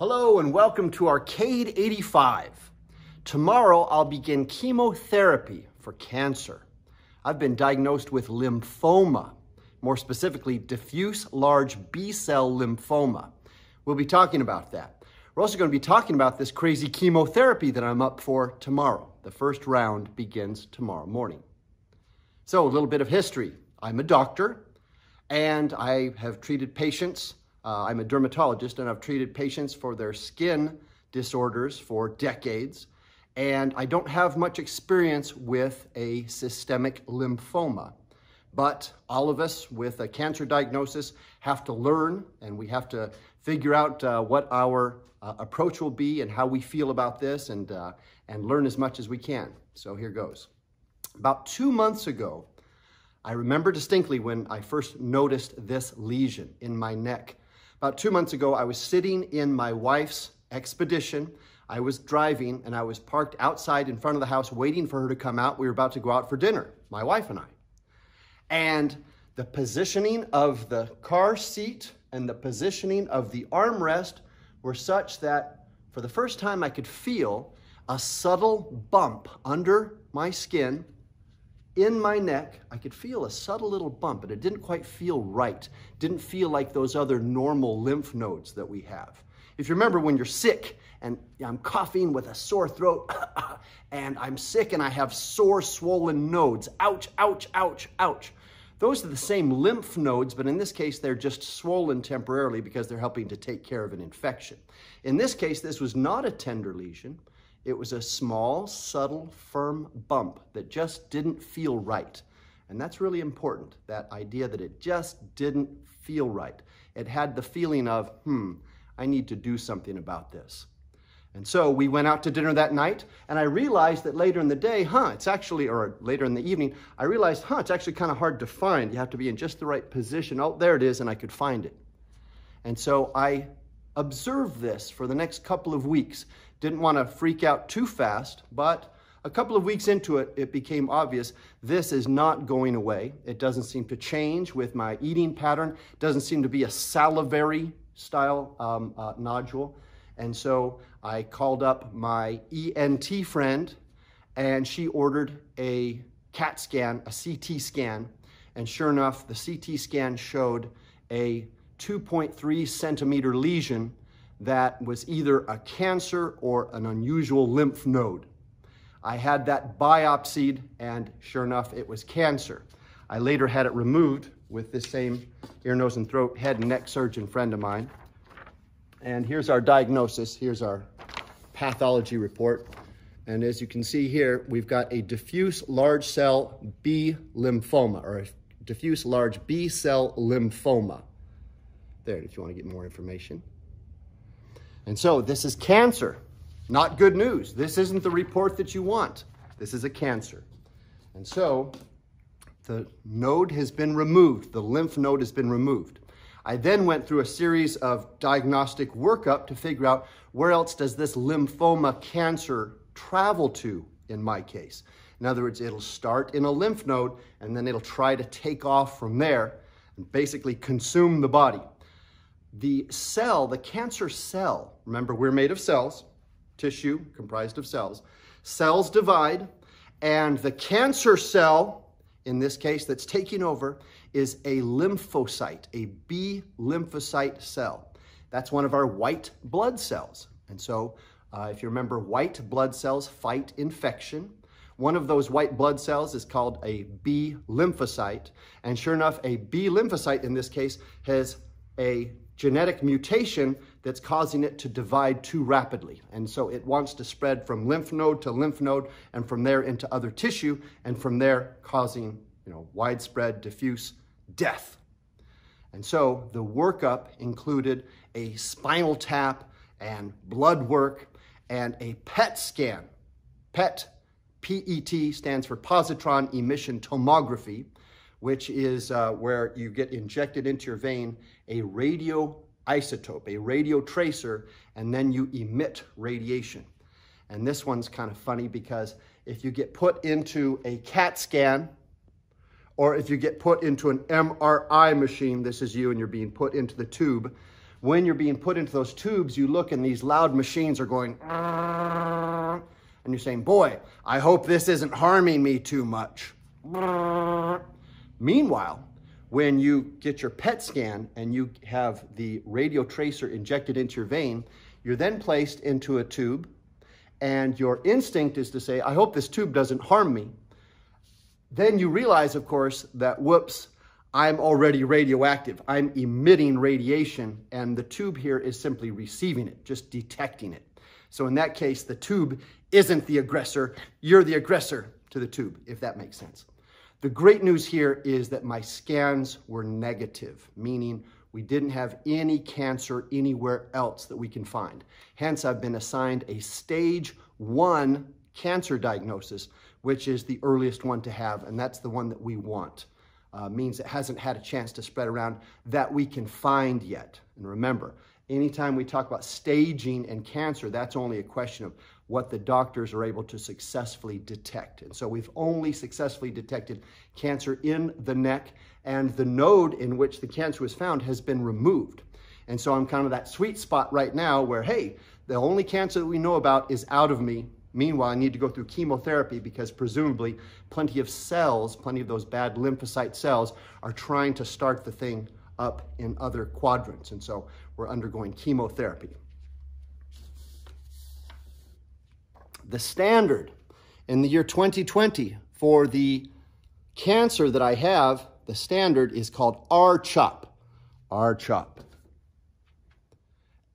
Hello and welcome to Arcade 85. Tomorrow I'll begin chemotherapy for cancer. I've been diagnosed with lymphoma, more specifically diffuse large B-cell lymphoma. We'll be talking about that. We're also going to be talking about this crazy chemotherapy that I'm up for tomorrow. The first round begins tomorrow morning. So a little bit of history. I'm a doctor and I have treated patients. I'm a dermatologist and I've treated patients for their skin disorders for decades, and I don't have much experience with a systemic lymphoma, but all of us with a cancer diagnosis have to learn, and we have to figure out what our approach will be and how we feel about this, and learn as much as we can. So here goes. About 2 months ago, I remember distinctly when I first noticed this lesion in my neck. About 2 months ago, I was sitting in my wife's Expedition. I was driving and I was parked outside in front of the house waiting for her to come out. We were about to go out for dinner, my wife and I. And the positioning of the car seat and the positioning of the armrest were such that for the first time I could feel a subtle bump under my skin. In my neck, I could feel a subtle little bump, but it didn't quite feel right. Didn't feel like those other normal lymph nodes that we have. If you remember when you're sick and I'm coughing with a sore throat and I'm sick and I have sore swollen nodes, ouch, ouch, ouch, ouch. Those are the same lymph nodes, but in this case, they're just swollen temporarily because they're helping to take care of an infection. In this case, this was not a tender lesion. It was a small, subtle, firm bump that just didn't feel right. And that's really important, that idea that it just didn't feel right. It had the feeling of, I need to do something about this. And so we went out to dinner that night, and I realized that later in the day, later in the evening, I realized, it's actually kind of hard to find. You have to be in just the right position. Oh, there it is, and I could find it. And so I observed this for the next couple of weeks. Didn't want to freak out too fast, but a couple of weeks into it, it became obvious this is not going away. It doesn't seem to change with my eating pattern. It doesn't seem to be a salivary style nodule. And so I called up my ENT friend and she ordered a CAT scan, a CT scan. And sure enough, the CT scan showed a 2.3 centimeter lesion that was either a cancer or an unusual lymph node. I had that biopsied, and sure enough, it was cancer. I later had it removed with this same ear, nose, and throat head and neck surgeon friend of mine. And here's our diagnosis. Here's our pathology report. And as you can see here, we've got a diffuse large cell B lymphoma, or a diffuse large B-cell lymphoma. There, if you want to get more information. And so this is cancer. Not good news. This isn't the report that you want. This is a cancer. And so the node has been removed. The lymph node has been removed. I then went through a series of diagnostic workup to figure out where else does this lymphoma cancer travel to in my case. In other words, it'll start in a lymph node and then it'll try to take off from there and basically consume the body. The cell, the cancer cell, remember we're made of cells, tissue comprised of cells. Cells divide, and the cancer cell, in this case, that's taking over is a lymphocyte, a B lymphocyte cell. That's one of our white blood cells. And so if you remember, white blood cells fight infection. One of those white blood cells is called a B lymphocyte. And sure enough, a B lymphocyte in this case has a genetic mutation that's causing it to divide too rapidly. And so it wants to spread from lymph node to lymph node, and from there into other tissue, and from there causing widespread diffuse death. And so the workup included a spinal tap and blood work and a PET scan. PET, P-E-T, stands for positron emission tomography, which is where you get injected into your vein a radioisotope, a radio tracer, and then you emit radiation. And this one's kind of funny because if you get put into a CAT scan, or if you get put into an MRI machine, this is you and you're being put into the tube, When you're being put into those tubes, you look and these loud machines are going, and you're saying, boy, I hope this isn't harming me too much. Meanwhile, when you get your PET scan and you have the radiotracer injected into your vein, you're then placed into a tube, and your instinct is to say, I hope this tube doesn't harm me. Then you realize, of course, that whoops, I'm already radioactive. I'm emitting radiation, and the tube here is simply receiving it, just detecting it. So in that case, the tube isn't the aggressor. You're the aggressor to the tube, if that makes sense. The great news here is that my scans were negative, meaning we didn't have any cancer anywhere else that we can find. Hence, I've been assigned a stage 1 cancer diagnosis, which is the earliest one to have, and that's the one that we want. Means it hasn't had a chance to spread around that we can find yet. And remember, anytime we talk about staging and cancer, that's only a question of what the doctors are able to successfully detect. And so we've only successfully detected cancer in the neck, and the node in which the cancer was found has been removed. And so I'm kind of that sweet spot right now where, hey, the only cancer that we know about is out of me. Meanwhile, I need to go through chemotherapy because presumably plenty of cells, plenty of those bad lymphocyte cells are trying to start the thing up in other quadrants. And so we're undergoing chemotherapy. The standard in the year 2020 for the cancer that I have, the standard is called R-CHOP. R-CHOP.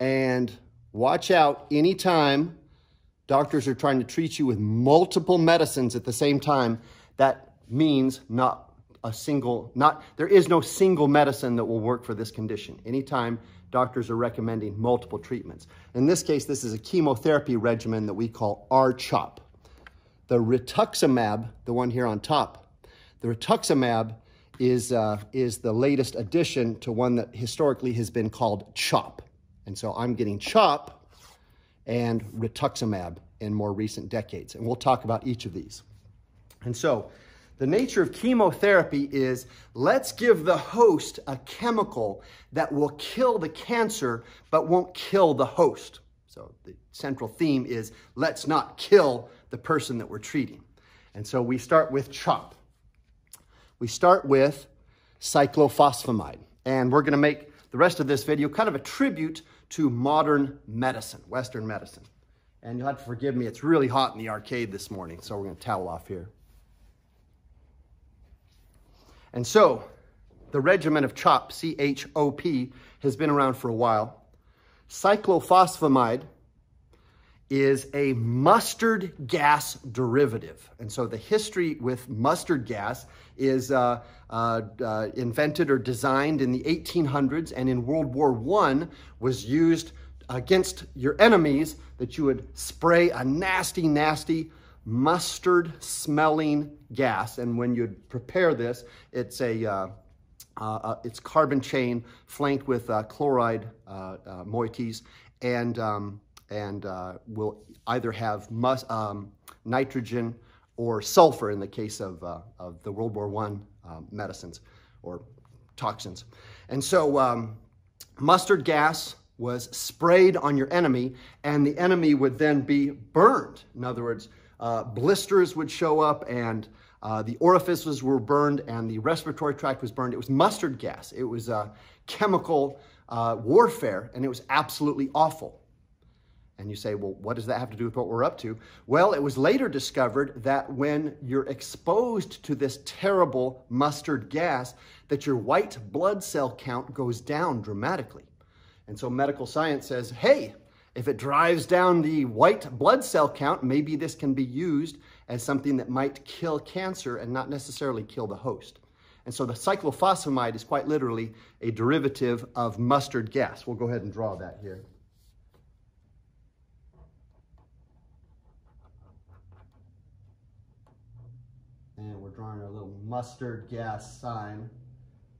And watch out anytime doctors are trying to treat you with multiple medicines at the same time. That means there is no single medicine that will work for this condition. Anytime doctors are recommending multiple treatments. In this case, this is a chemotherapy regimen that we call R-CHOP. The rituximab, the one here on top, the rituximab is the latest addition to one that historically has been called CHOP. And so I'm getting CHOP and rituximab in more recent decades. And we'll talk about each of these. And so the nature of chemotherapy is, let's give the host a chemical that will kill the cancer, but won't kill the host. So the central theme is, let's not kill the person that we're treating. And so we start with CHOP. We start with cyclophosphamide. And we're gonna make the rest of this video kind of a tribute to modern medicine, Western medicine. And you'll have to forgive me, it's really hot in the arcade this morning, so we're gonna towel off here. And so the regimen of CHOP, C-H-O-P, has been around for a while. Cyclophosphamide is a mustard gas derivative. And so the history with mustard gas is invented or designed in the 1800s, and in World War I was used against your enemies, that you would spray a nasty, nasty mustard smelling gas. And when you prepare this, it's a it's carbon chain flanked with chloride moieties, and will either have nitrogen or sulfur in the case of the World War I medicines or toxins. And so mustard gas was sprayed on your enemy, and the enemy would then be burned. In other words, blisters would show up, and the orifices were burned, and the respiratory tract was burned. It was mustard gas. It was chemical warfare, and it was absolutely awful. And you say, well, what does that have to do with what we're up to? Well, it was later discovered that when you're exposed to this terrible mustard gas, that your white blood cell count goes down dramatically. And so medical science says, hey, if it drives down the white blood cell count, maybe this can be used as something that might kill cancer and not necessarily kill the host. And so the cyclophosphamide is quite literally a derivative of mustard gas. We'll go ahead and draw that here. And we're drawing our little mustard gas sign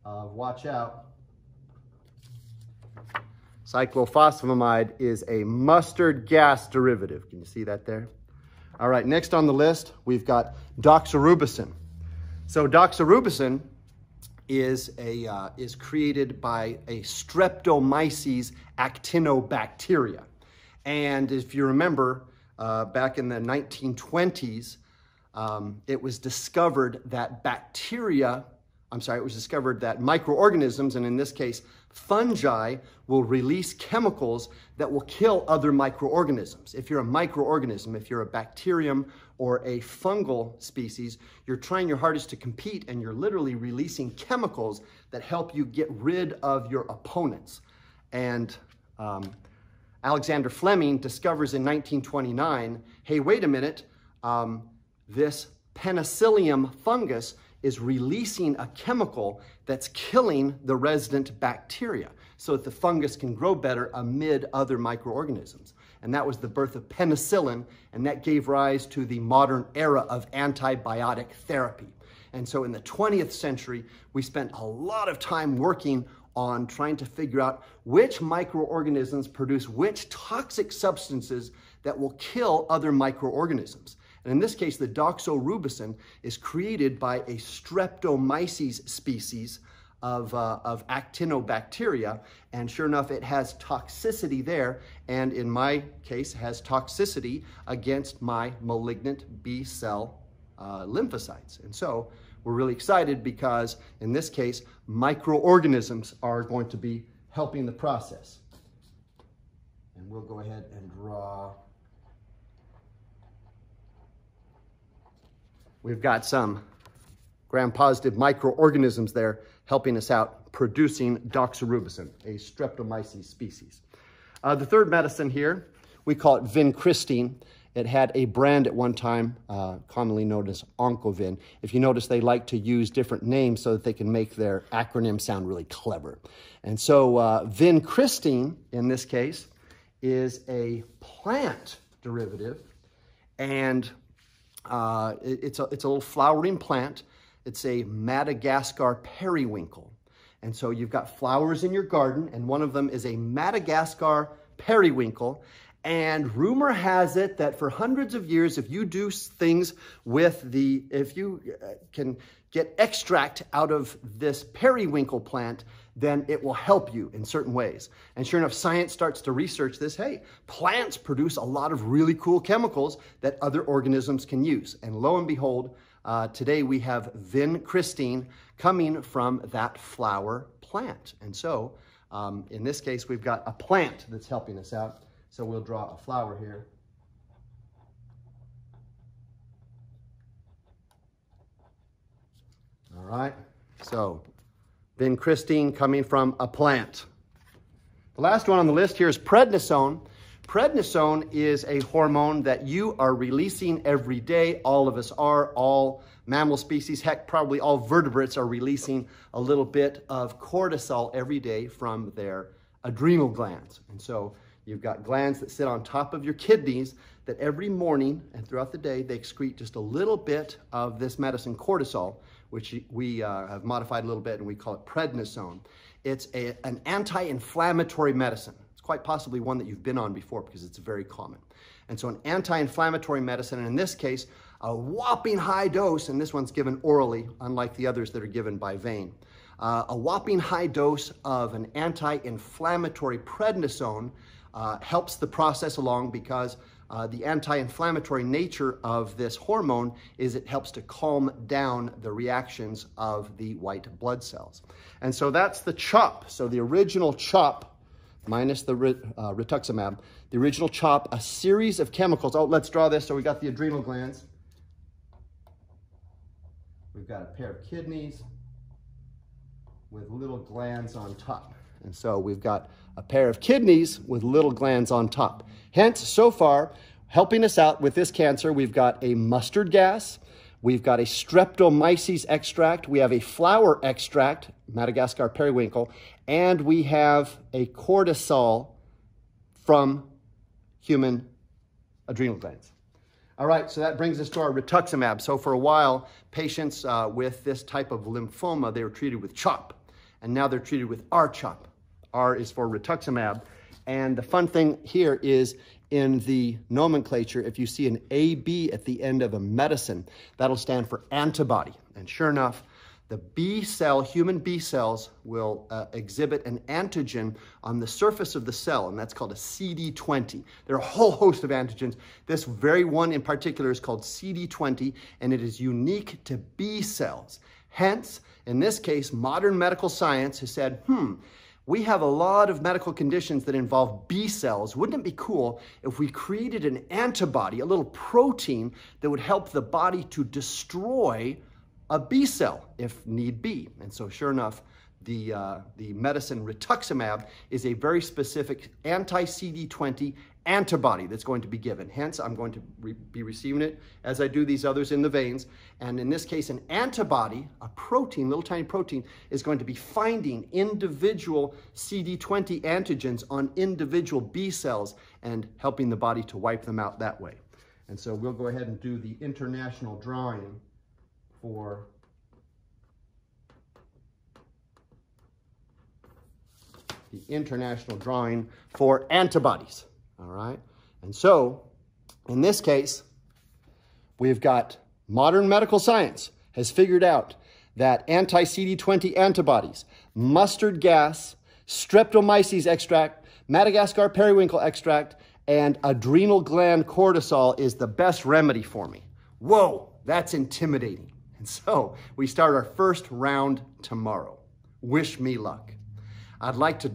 of watch out. Cyclophosphamide is a mustard gas derivative. Can you see that there? All right, next on the list, we've got doxorubicin. So doxorubicin is created by a Streptomyces Actinobacteria. And if you remember, back in the 1920s, it was discovered that microorganisms, and in this case, fungi, will release chemicals that will kill other microorganisms. If you're a microorganism, if you're a bacterium or a fungal species, you're trying your hardest to compete and you're literally releasing chemicals that help you get rid of your opponents. And Alexander Fleming discovers in 1929, hey, wait a minute, this Penicillium fungus is releasing a chemical that's killing the resident bacteria so that the fungus can grow better amid other microorganisms. And that was the birth of penicillin, and that gave rise to the modern era of antibiotic therapy. And so in the 20th century, we spent a lot of time working on trying to figure out which microorganisms produce which toxic substances that will kill other microorganisms. And in this case, the doxorubicin is created by a Streptomyces species of Actinobacteria. And sure enough, it has toxicity there. And in my case, has toxicity against my malignant B-cell lymphocytes. And so we're really excited because in this case, microorganisms are going to be helping the process. And we'll go ahead and draw. We've got some gram-positive microorganisms there helping us out, producing doxorubicin, a Streptomyces species. The third medicine here, we call it vincristine. It had a brand at one time, commonly known as OncoVin. If you notice, they like to use different names so that they can make their acronym sound really clever. And so vincristine, in this case, is a plant derivative, and it's a little flowering plant. It's a Madagascar periwinkle. And so you've got flowers in your garden, and one of them is a Madagascar periwinkle. And rumor has it that for hundreds of years, if you do things with if you can get extract out of this periwinkle plant, then it will help you in certain ways. And sure enough, science starts to research this. Hey, plants produce a lot of really cool chemicals that other organisms can use. And lo and behold, today we have vincristine coming from that flower plant. And so in this case, we've got a plant that's helping us out. So we'll draw a flower here. All right, so vincristine coming from a plant. The last one on the list here is prednisone. Prednisone is a hormone that you are releasing every day. All of us are, all mammal species, heck, probably all vertebrates are releasing a little bit of cortisol every day from their adrenal glands. And so you've got glands that sit on top of your kidneys that every morning and throughout the day, they excrete just a little bit of this medicine, cortisol, which we have modified a little bit, and we call it prednisone. It's an anti-inflammatory medicine. It's quite possibly one that you've been on before because it's very common. And so an anti-inflammatory medicine, and in this case, a whopping high dose, and this one's given orally, unlike the others that are given by vein. A whopping high dose of an anti-inflammatory prednisone helps the process along because the anti-inflammatory nature of this hormone is it helps to calm down the reactions of the white blood cells. And so that's the CHOP. So the original CHOP minus the rituximab, the original CHOP, a series of chemicals. Oh, let's draw this. So we got the adrenal glands. We've got a pair of kidneys with little glands on top. And so we've got a pair of kidneys with little glands on top. Hence, so far, helping us out with this cancer, we've got a mustard gas, we've got a Streptomyces extract, we have a flower extract, Madagascar periwinkle, and we have a cortisol from human adrenal glands. All right, so that brings us to our rituximab. So for a while, patients with this type of lymphoma, they were treated with CHOP, and now they're treated with R-CHOP. R is for rituximab. And the fun thing here is in the nomenclature, if you see an AB at the end of a medicine, that'll stand for antibody. And sure enough, The human B cells will exhibit an antigen on the surface of the cell, and that's called a CD20. There are a whole host of antigens. This very one in particular is called CD20, and it is unique to B cells. Hence, in this case, modern medical science has said, we have a lot of medical conditions that involve B cells. Wouldn't it be cool if we created an antibody, a little protein that would help the body to destroy a B cell if need be? And so sure enough, the medicine rituximab is a very specific anti-CD20 antibody that's going to be given. Hence, I'm going to be receiving it as I do these others in the veins. And in this case, an antibody, a protein, little tiny protein, is going to be finding individual CD20 antigens on individual B cells and helping the body to wipe them out that way. And so we'll go ahead and do the international drawing for antibodies, all right? And so, in this case, we've got modern medical science has figured out that anti-CD20 antibodies, mustard gas, Streptomyces extract, Madagascar periwinkle extract, and adrenal gland cortisol is the best remedy for me. Whoa, that's intimidating. And so, we start our first round tomorrow. Wish me luck. I'd like to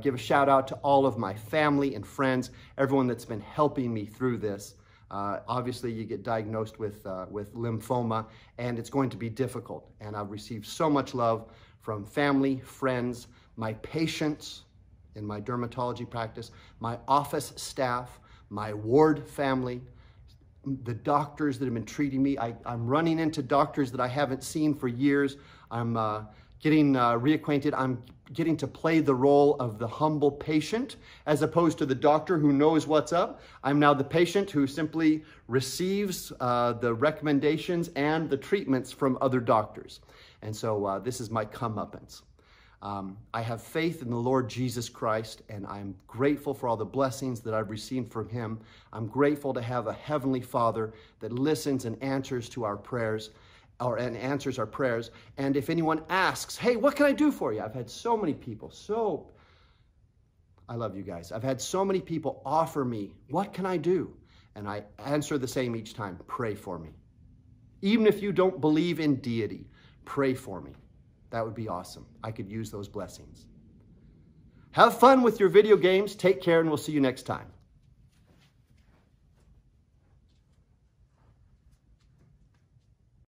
give a shout out to all of my family and friends, everyone that's been helping me through this. Obviously, you get diagnosed with lymphoma, and it's going to be difficult. And I've received so much love from family, friends, my patients in my dermatology practice, my office staff, my ward family, the doctors that have been treating me. I'm running into doctors that I haven't seen for years. I'm getting reacquainted. I'm getting to play the role of the humble patient as opposed to the doctor who knows what's up. I'm now the patient who simply receives the recommendations and the treatments from other doctors. And so this is my comeuppance. I have faith in the Lord Jesus Christ, and I'm grateful for all the blessings that I've received from him. I'm grateful to have a heavenly Father that listens and answers to our prayers. And if anyone asks, hey, what can I do for you? I've had so many people, I love you guys. I've had so many people offer me, what can I do? And I answer the same each time, pray for me. Even if you don't believe in deity, pray for me. That would be awesome. I could use those blessings. Have fun with your video games. Take care, and we'll see you next time.